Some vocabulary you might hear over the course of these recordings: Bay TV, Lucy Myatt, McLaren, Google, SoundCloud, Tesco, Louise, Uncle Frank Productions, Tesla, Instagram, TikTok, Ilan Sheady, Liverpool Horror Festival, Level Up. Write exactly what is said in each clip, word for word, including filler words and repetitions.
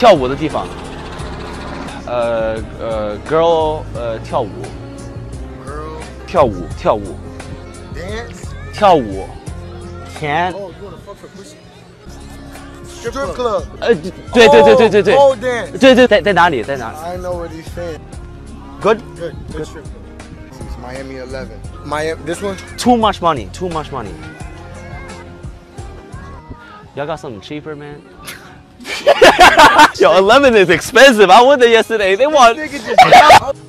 跳舞的地方，呃呃 ，girl， 呃跳舞， girl. 跳舞跳舞 ，dance， 跳舞 ，can， oh, you wanna fuck for pussy. Strip club， 呃，对对对对对对， oh, oh, dance. 对对在在哪里在哪里 ？I know what he's saying. Good. Good. Good strip club. It's Miami eleven. Miami. This one. Too much money. Too much money. Y'all got something cheaper, man. Yo, eleven is expensive. I went there yesterday. They want.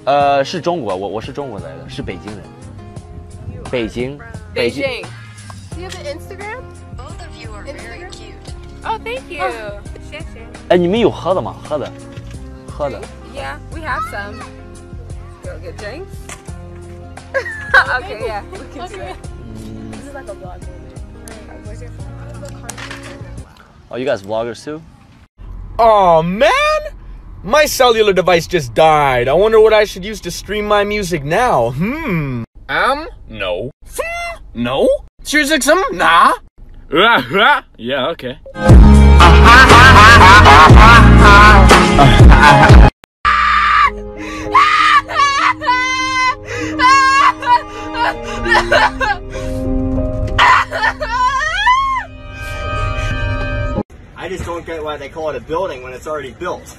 呃，是中国，我我是中国来的，是北京人。北京，北京。Do you have an Instagram? Both of you are very cute. Oh, thank you. 谢谢。哎，你们有喝的吗？喝的，喝的。Yeah, we have some. Go get drinks. Okay, yeah. We can do it. This is like a vlog moment. Where's your phone? Oh, you guys vloggers too? Oh man, my cellular device just died. I wonder what I should use to stream my music now. Hmm. Um, no. No? Music some? Nah. Yeah, okay. I just don't get why they call it a building when it's already built.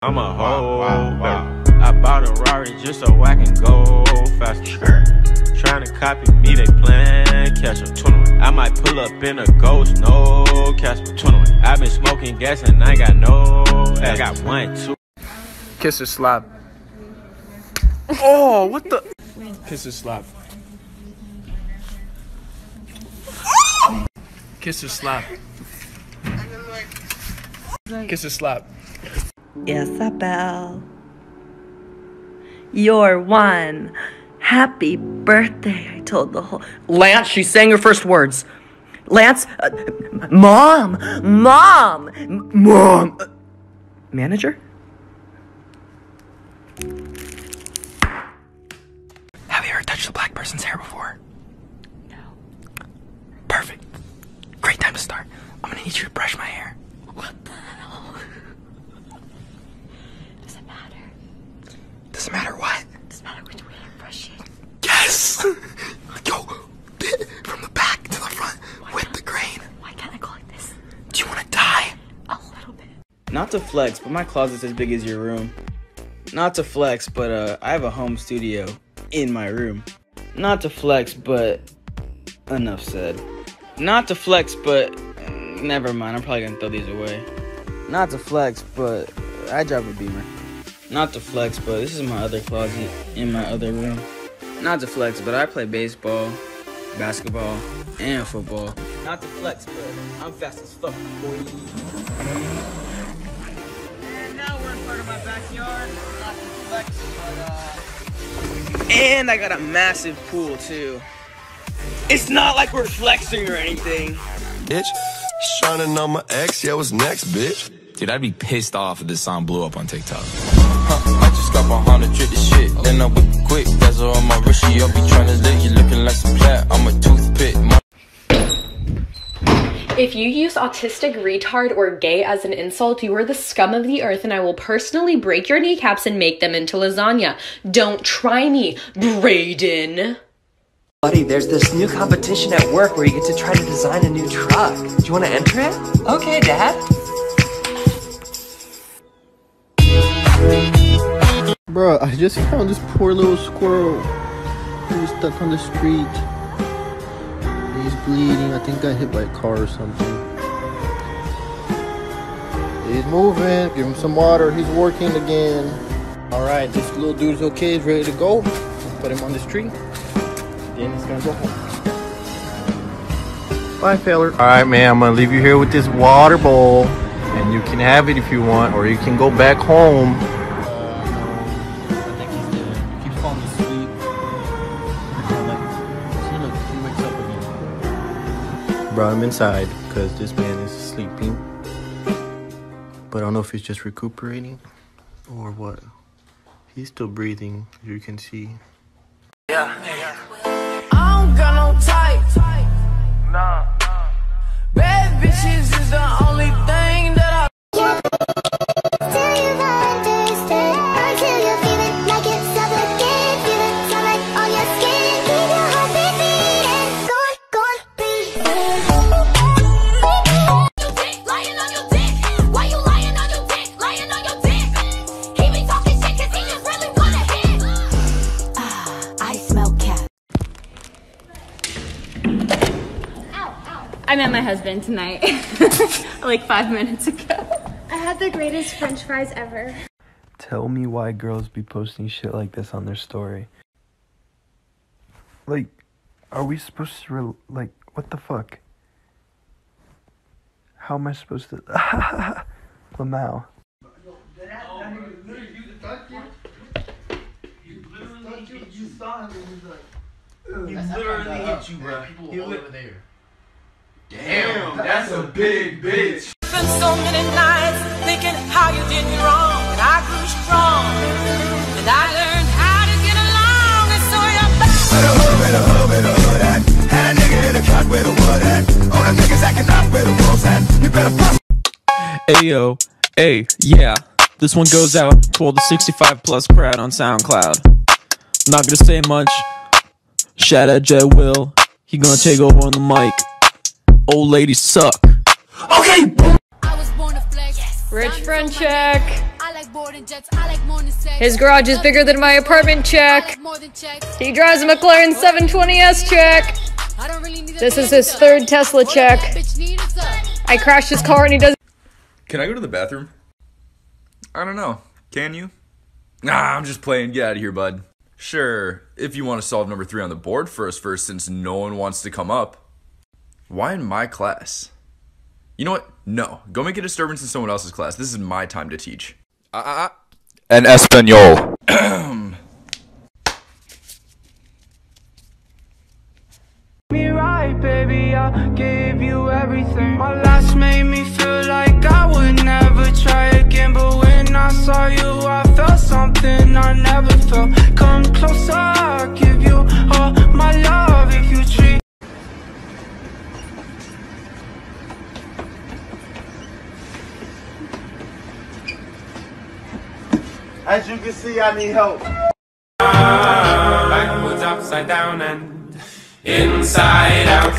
I'm a hoe, wow, wow, wow. I bought a Rari just so I can go faster. Sure. Trying to copy me, they plan catch a tournament. I might pull up in a ghost, no catch a tournament. I've been smoking gas and I got no I got one, two. Kiss or slap. Oh, what the? Kiss or slap. Kiss or slap. Kiss or slap. Isabel, you're one. Happy birthday, I told the whole... Lance, she sang her first words. Lance, uh, mom, mom, mom. Uh, manager? Have you ever touched a black person's hair before? No. Perfect. Great time to start. I'm gonna need you to brush my hair. What the hell? Does it matter? Does it matter what? Does it matter which way you brush it? Yes! Yo, from the back to the front. Why with not? The grain. Why can't I call it this? Do you want to die? A little bit. Not to flex, but my closet's as big as your room. Not to flex, but uh, I have a home studio in my room. Not to flex, but enough said. Not to flex, but never mind. I'm probably gonna throw these away. Not to flex, but I drive a Beamer. Not to flex, but this is my other closet in my other room. Not to flex, but I play baseball, basketball, and football. Not to flex, but I'm fast as fuck, boy. And now we're in front of my backyard. Not to flex, but uh. And I got a massive pool too. It's not like we're flexing or anything. Bitch, she's trying to know my ex, yeah, what's next, bitch? Dude, I'd be pissed off if this song blew up on TikTok. Huh, I just got behind a trick of shit. Then I whip quick, bezel on my wrist. I'll be trying to lick you, looking like some plat. I'm a toothpick. If you use autistic, retard, or gay as an insult, you are the scum of the earth, and I will personally break your kneecaps and make them into lasagna. Don't try me, Brayden. Buddy, there's this new competition at work where you get to try to design a new truck. Do you want to enter it? Okay, Dad. Bruh, I just found this poor little squirrel. He was stuck on the street. He's bleeding. I think I got hit by a car or something. He's moving. Give him some water. He's working again. Alright, this little dude's okay. He's ready to go. Let's put him on this tree. And he's gonna go home. Bye, feller. Alright, man, I'm gonna leave you here with this water bowl. And you can have it if you want, or you can go back home. Uh, no. I think he's dead. He keeps falling asleep. Like, look, he wakes up again. Brought him inside, because this man is sleeping. But I don't know if he's just recuperating, or what. He's still breathing, as you can see. Yeah, yeah. Bitches is the only thing that I want. Till you've understood, until you feel it, like it's suffocate. Feel it, sunlight on your skin, and keep your heart beating. And go on, go on, be good. Lying on your dick, why you lying on your dick? Lying on your dick. He be talking shit cause he just really wanna hit. Ah, I smell cat. I met my husband tonight, like five minutes ago. I had the greatest french fries ever. Tell me why girls be posting shit like this on their story. Like, are we supposed to, re like, what the fuck? How am I supposed to, Lamau. You saw him and he was like, he literally hit you, bro. He was over there. Damn, that's a big bitch. Spent so many nights thinking how you did me wrong, and I grew strong, and I learned how to get along, and so you're back. Where the hood, where the hood, where the hood at? Had a nigga in the cut where the wood at. All the niggas acting up where the wolves at. You better bust. Ayo, ay, yeah. This one goes out to all the sixty-five plus crowd on SoundCloud. I'm not gonna say much. Shout out Jet Will. He gonna take over on the mic. Old ladies suck. Okay. I was born to flex. Yes. Rich friend check. I like boarding jets. I like morning sex. His garage is bigger than my apartment check. He drives a McLaren seven twenty S check. I don't really need this is his third Tesla check. I crashed his car and he doesn't. Can I go to the bathroom? I don't know. Can you? Nah, I'm just playing. Get out of here, bud. Sure, if you want to solve number three on the board first, first since no one wants to come up. Why in my class? You know what? No. Go make a disturbance in someone else's class. This is my time to teach. Uh, uh, and Espanol. Me right, baby. I gave you everything. My last made me feel like I would never try again. But when I saw you, I felt something I never felt. Come closer, I'll give you all my love if you treat. As you can see, I need help. Backwards, upside down, and inside out.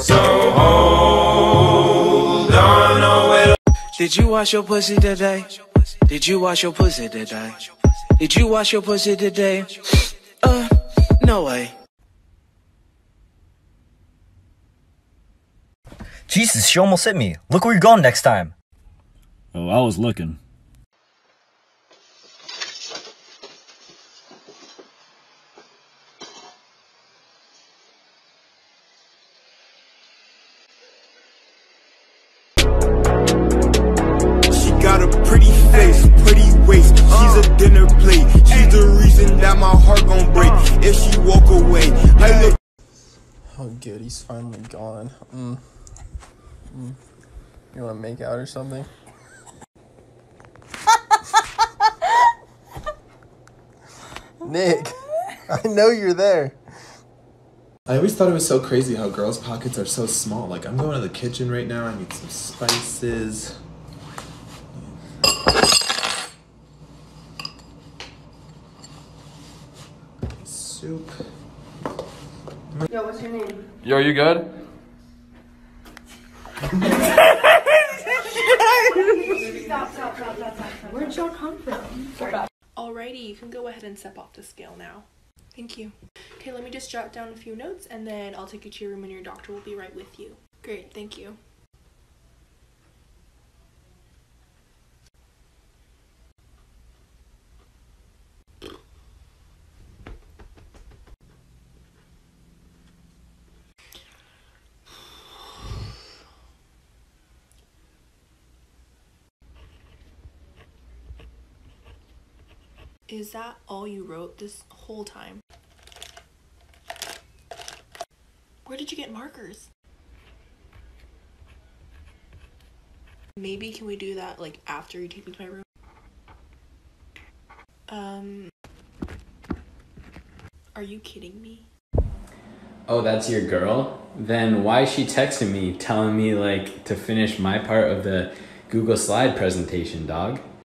So hold on a little. Did you wash your pussy today? Did you wash your pussy today? Did you wash your pussy today? Uh, no way. Jesus, she almost hit me. Look where you're going next time. Oh, I was looking. She got a pretty face, pretty waist. She's a dinner plate. She's the reason that my heart gon' break if she walk away. I look. Oh, good, he's finally gone. Mm. Mm. You wanna make out or something? Nick, I know you're there. I always thought it was so crazy how girls' pockets are so small. Like, I'm going to the kitchen right now. I need some spices. Soup. Yo, what's your name? Yo, you good? Stop, stop, stop, stop, stop. Where'd y'all come from? Sorry. Alrighty, you can go ahead and step off the scale now. Thank you. Okay, let me just jot down a few notes and then I'll take you to your room and your doctor will be right with you. Great, thank you. Is that all you wrote this whole time? Where did you get markers? Maybe can we do that like after you take me to my room? Um, are you kidding me? Oh, that's your girl? then why is she texting me telling me like to finish my part of the Google Slide presentation, dog?